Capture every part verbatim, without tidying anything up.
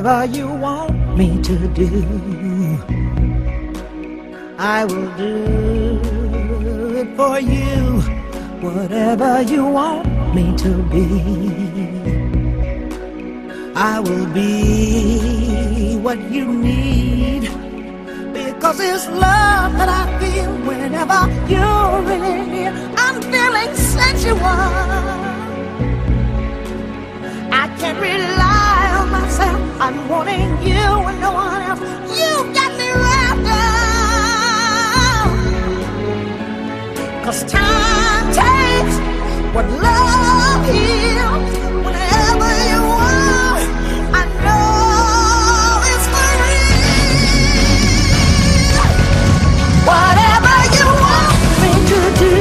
whatever you want me to do, I will do it for you. Whatever you want me to be, I will be what you need, because it's love that I feel whenever you're really near. I'm feeling sensual, I can't rely on myself. I'm wanting you and no one else. You got me wrapped up, 'cause time takes what love heals. Whatever you want, I know it's for real. Whatever you want me to do,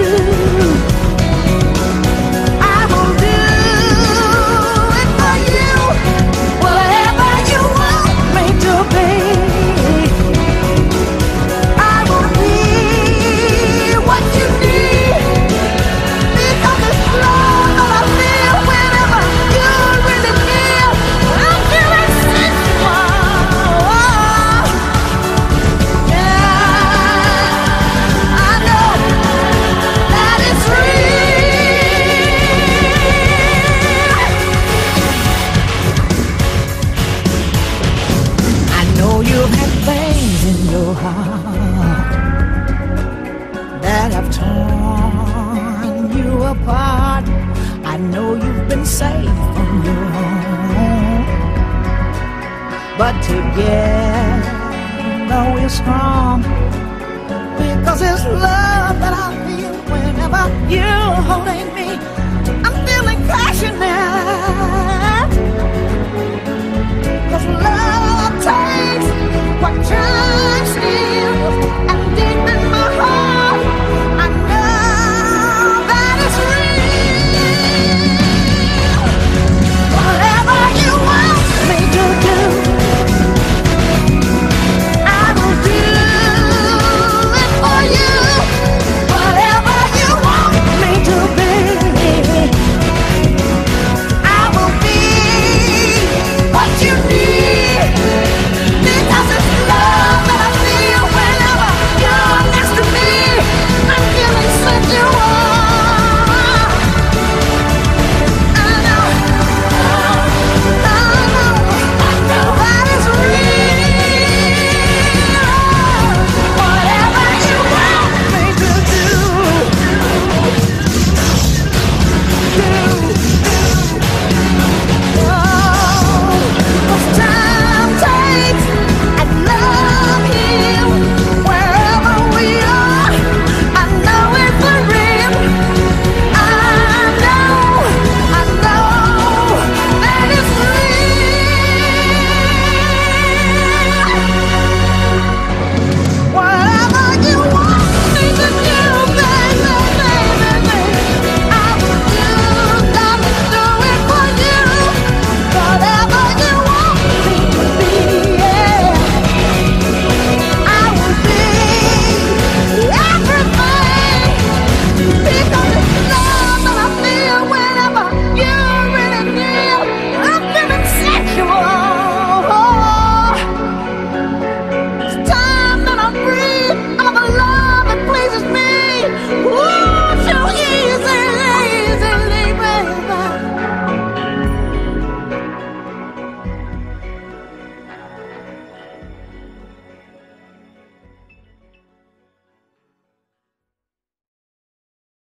but together we're strong, because it's love that I feel whenever you're holding me. I'm feeling passionate.